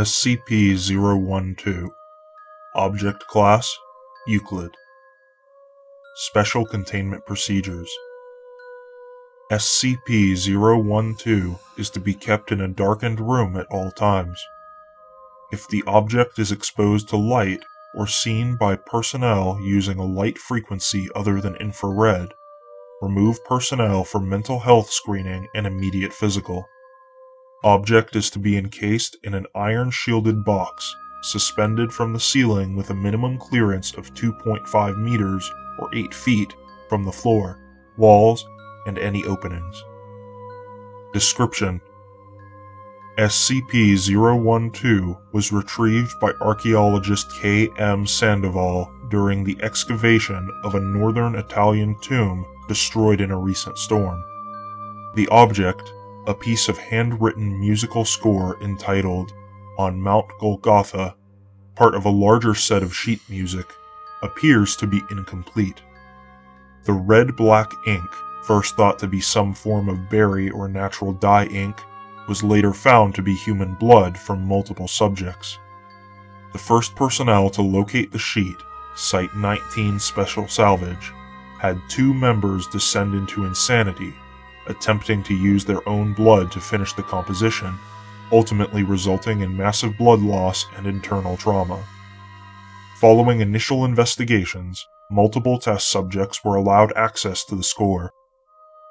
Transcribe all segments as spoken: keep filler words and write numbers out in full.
S C P zero one two. Object Class: Euclid. Special Containment Procedures: S C P zero one two is to be kept in a darkened room at all times. If the object is exposed to light or seen by personnel using a light frequency other than infrared, remove personnel for mental health screening and immediate physical. Object is to be encased in an iron-shielded box, suspended from the ceiling with a minimum clearance of two point five meters or eight feet from the floor, walls, and any openings. Description: S C P zero one two was retrieved by archaeologist K M Sandoval during the excavation of a northern Italian tomb destroyed in a recent storm. The object, a piece of handwritten musical score entitled On Mount Golgotha, part of a larger set of sheet music, appears to be incomplete. The red-black ink, first thought to be some form of berry or natural dye ink, was later found to be human blood from multiple subjects. The first personnel to locate the sheet, Site nineteen Special Salvage, had two members descend into insanity, attempting to use their own blood to finish the composition, ultimately resulting in massive blood loss and internal trauma. Following initial investigations, multiple test subjects were allowed access to the score.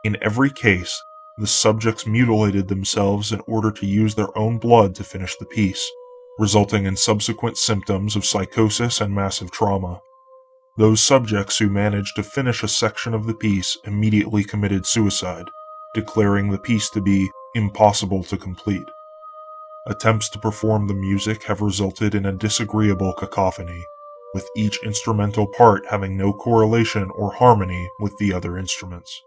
In every case, the subjects mutilated themselves in order to use their own blood to finish the piece, resulting in subsequent symptoms of psychosis and massive trauma. Those subjects who managed to finish a section of the piece immediately committed suicide, declaring the piece to be impossible to complete. Attempts to perform the music have resulted in a disagreeable cacophony, with each instrumental part having no correlation or harmony with the other instruments.